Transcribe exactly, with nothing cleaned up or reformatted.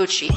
Pucci.